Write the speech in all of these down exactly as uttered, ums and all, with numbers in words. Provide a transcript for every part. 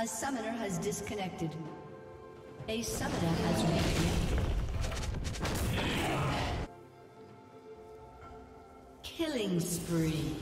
A summoner has disconnected. A summoner has reconnected. Killing spree.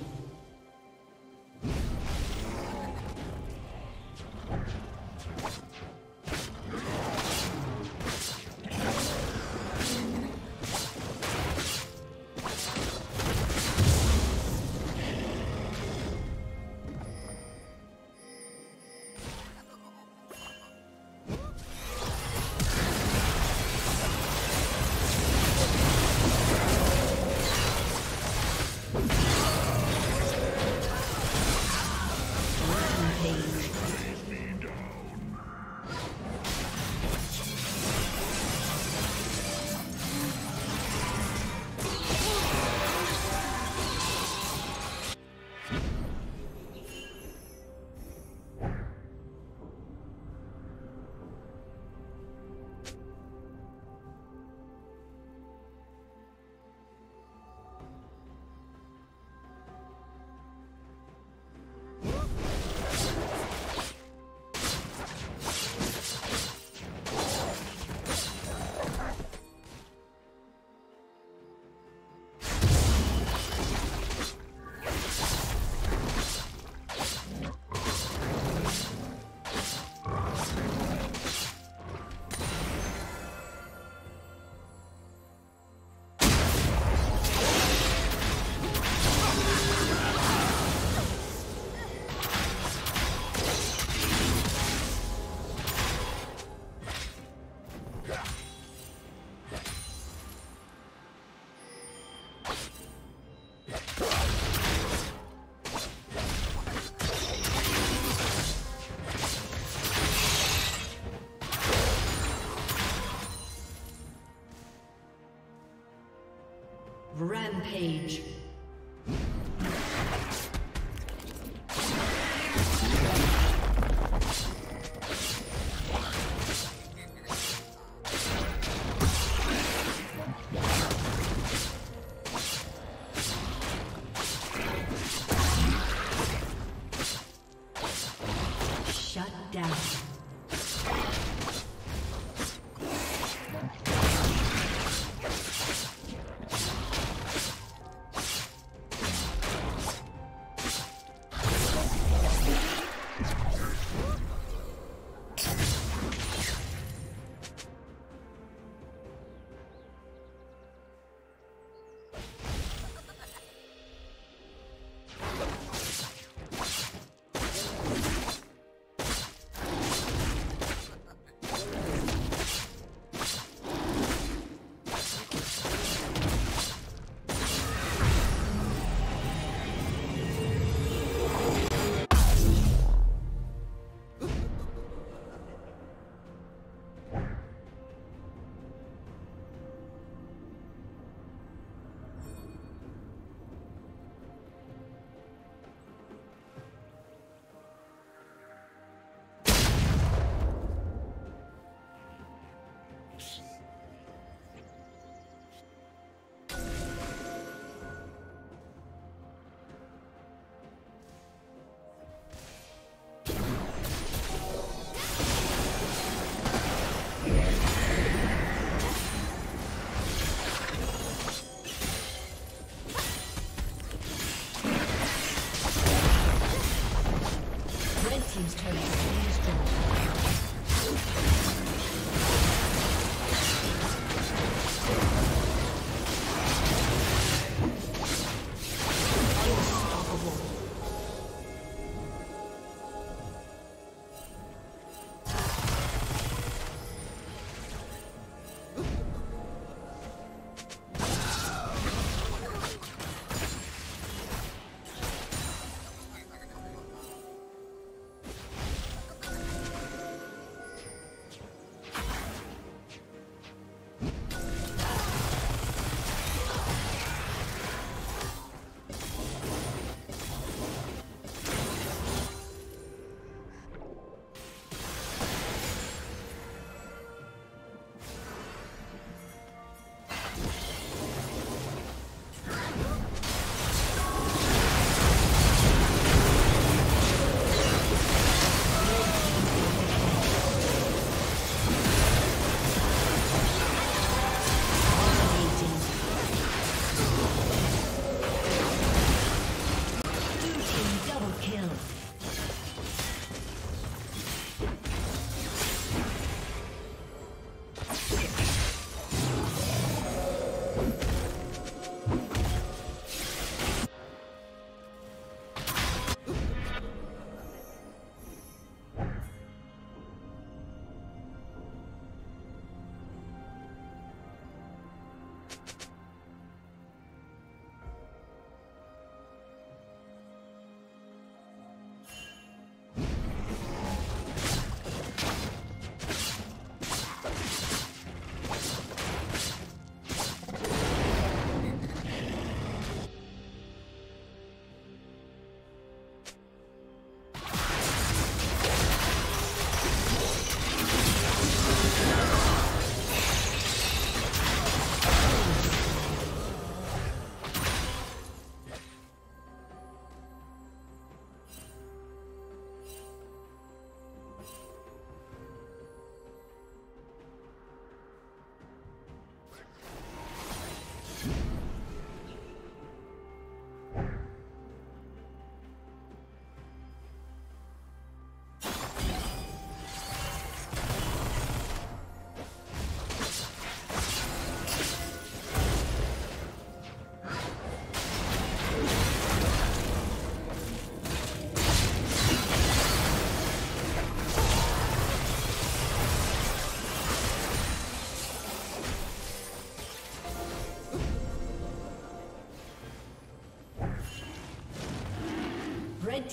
Page. Shut down.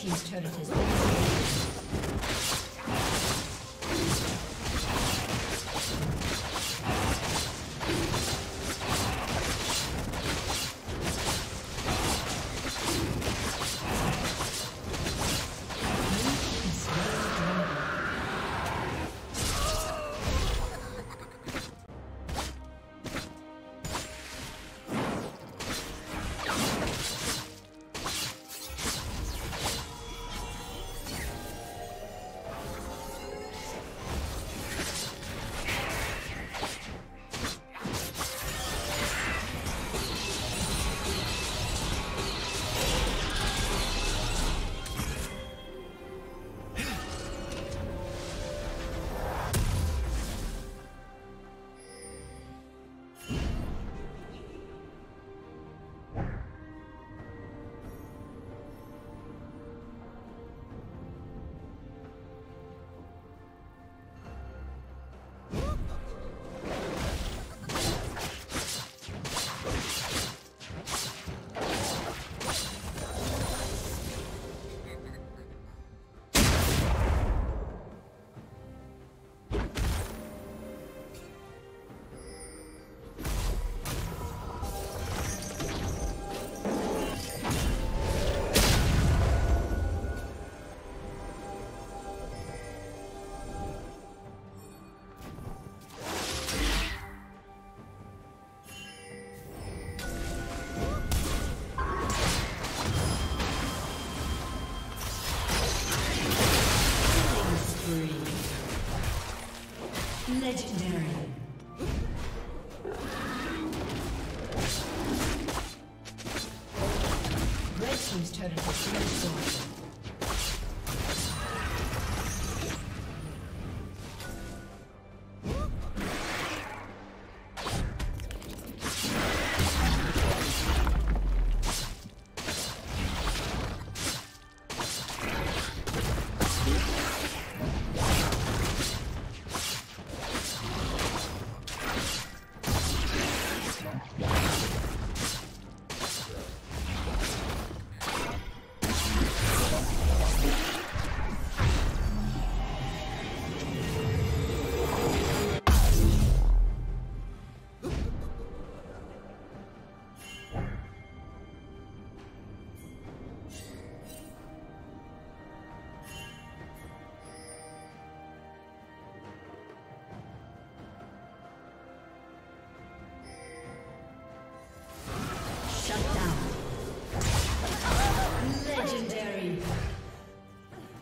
team's turret has been destroyed.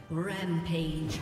Rampage.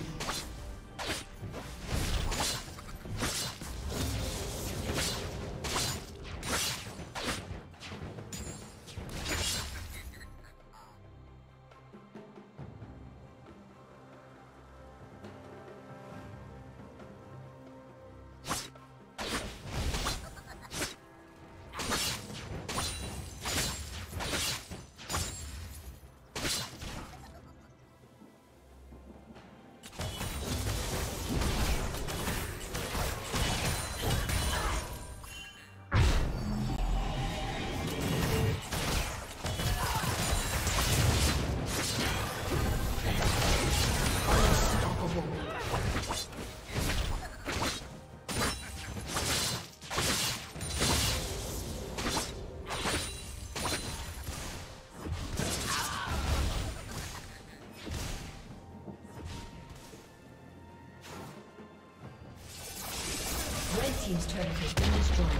Team's turret has been destroyed.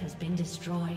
turret has been destroyed.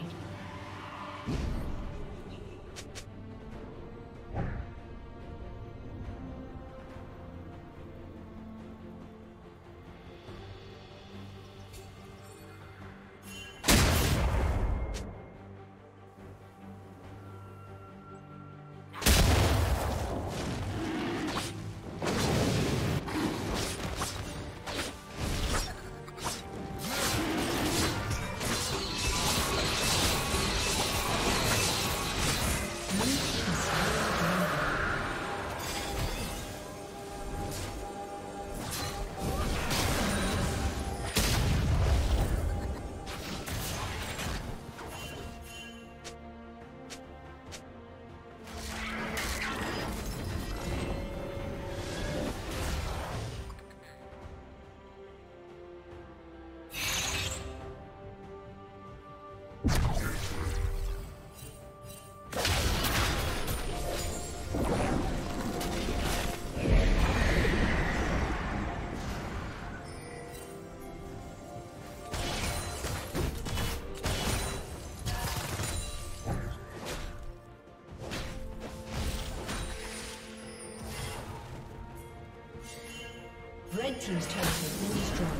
Red team's turret has been destroyed.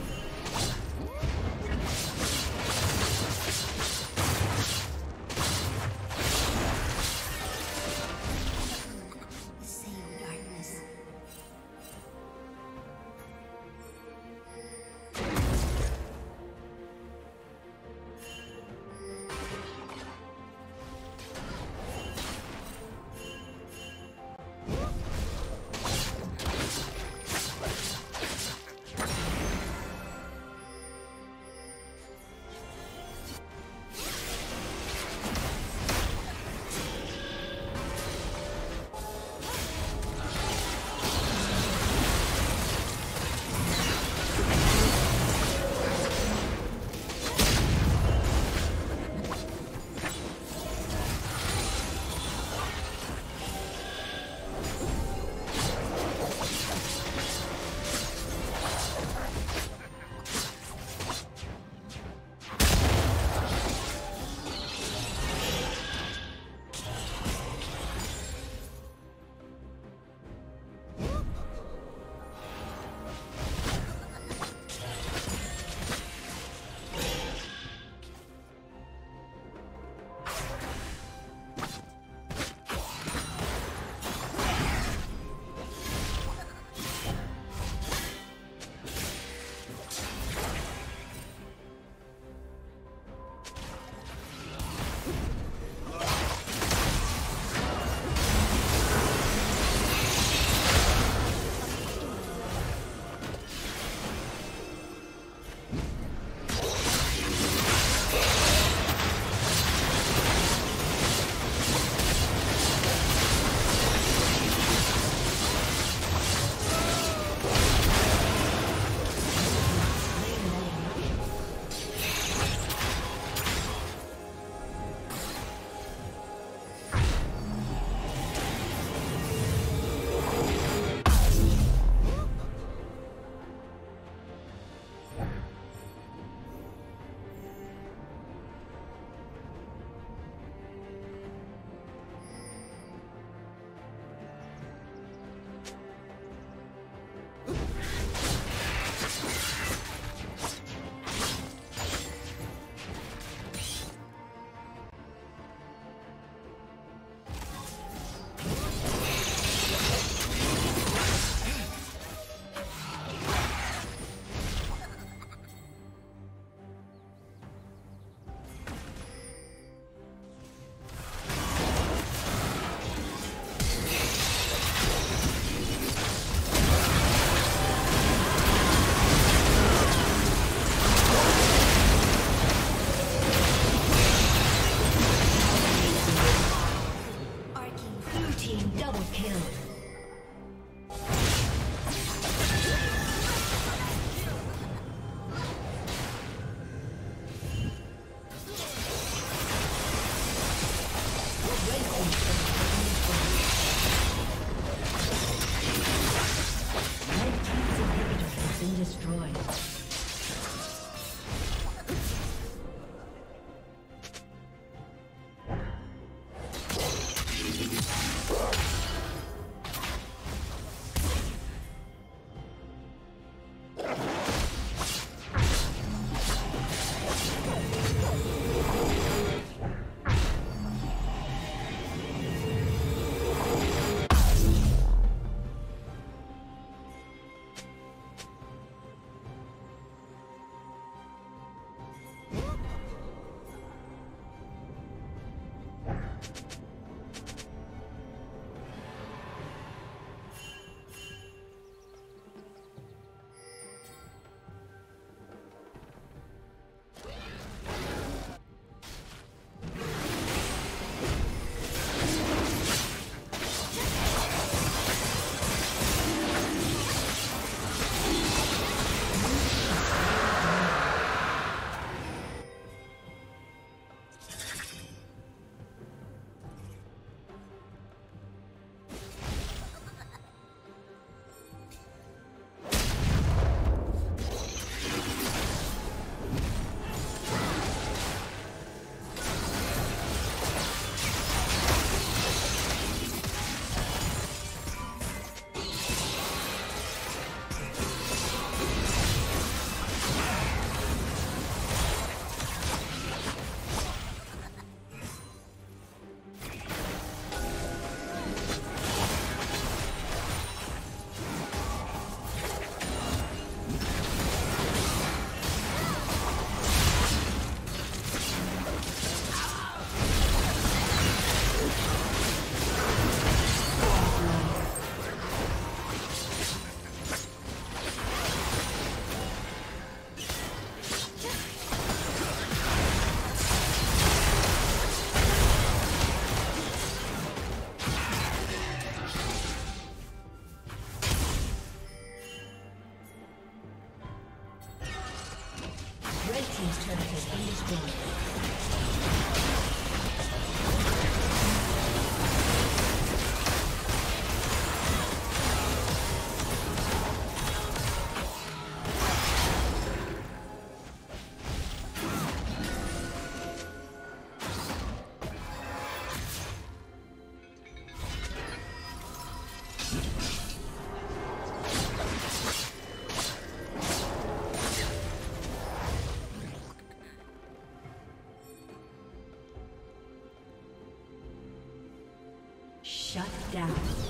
Shut down.